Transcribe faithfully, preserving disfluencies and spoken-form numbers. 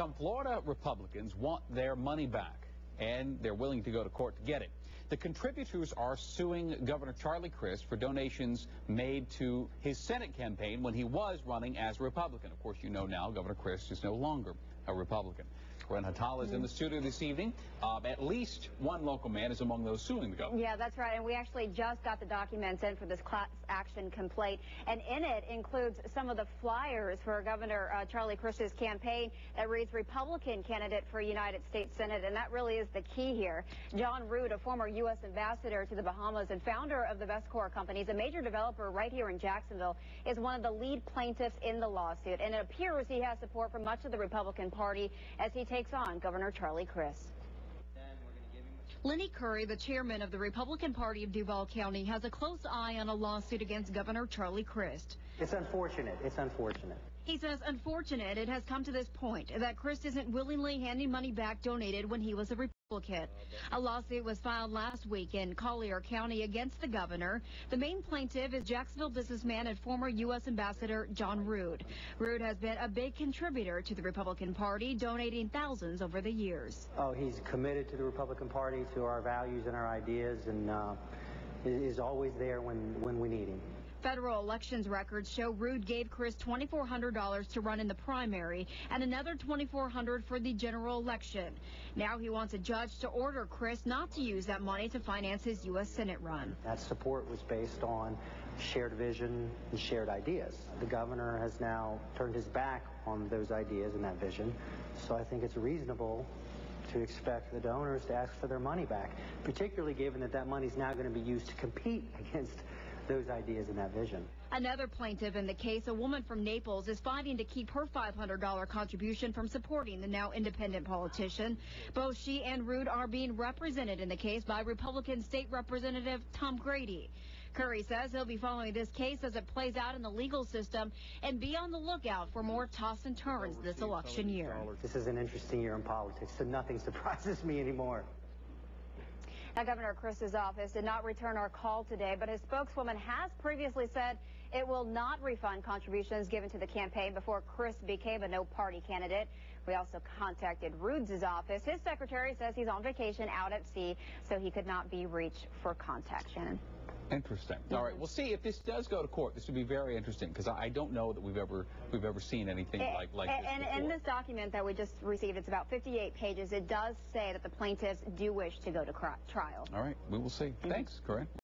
Some Florida Republicans want their money back, and they're willing to go to court to get it. The contributors are suing Governor Charlie Crist for donations made to his Senate campaign when he was running as a Republican. Of course, you know now Governor Crist is no longer a Republican. Ren Hatal is in the studio this evening. Um, at least one local man is among those suing the governor. Yeah, that's right. And we actually just got the documents in for this class action complaint. And in it includes some of the flyers for Governor uh, Charlie Crist's campaign that reads Republican candidate for United States Senate. And that really is the key here. John Rood, a former U S ambassador to the Bahamas and founder of the Bestcore Companies, a major developer right here in Jacksonville, is one of the lead plaintiffs in the lawsuit. And it appears he has support from much of the Republican Party as he takes takes on Governor Charlie Crist. Lenny Curry, the chairman of the Republican Party of Duval County, has a close eye on a lawsuit against Governor Charlie Crist. It's unfortunate. It's unfortunate. He says, unfortunate, it has come to this point that Crist isn't willingly handing money back donated when he was a Republican. A lawsuit was filed last week in Collier County against the governor. The main plaintiff is Jacksonville businessman and former U S Ambassador John Rood. Rood has been a big contributor to the Republican Party, donating thousands over the years. Oh, he's committed to the Republican Party, to our values and our ideas, and uh, is always there when, when we need him. Federal elections records show Rood gave Crist two thousand four hundred dollars to run in the primary and another two thousand four hundred dollars for the general election. Now he wants a judge to order Crist not to use that money to finance his U S Senate run. That support was based on shared vision and shared ideas. The governor has now turned his back on those ideas and that vision, so I think it's reasonable to expect the donors to ask for their money back, particularly given that that money is now going to be used to compete against those ideas and that vision. Another plaintiff in the case, a woman from Naples, is fighting to keep her five hundred dollar contribution from supporting the now independent politician. Both she and Rood are being represented in the case by Republican State Representative Tom Grady. Curry says he'll be following this case as it plays out in the legal system and be on the lookout for more toss and turns this election year. This is an interesting year in politics, so nothing surprises me anymore. Now, Governor Crist's office did not return our call today, but his spokeswoman has previously said it will not refund contributions given to the campaign before Crist became a no-party candidate. We also contacted Rood's office. His secretary says he's on vacation out at sea, so he could not be reached for contact. Shannon. Interesting. All right, we'll see if this does go to court. This would be very interesting because I don't know that we've ever we've ever seen anything and, like like this. And before. In this document that we just received, it's about fifty-eight pages. It does say that the plaintiffs do wish to go to trial. All right, we will see. Mm-hmm. Thanks, Corinne.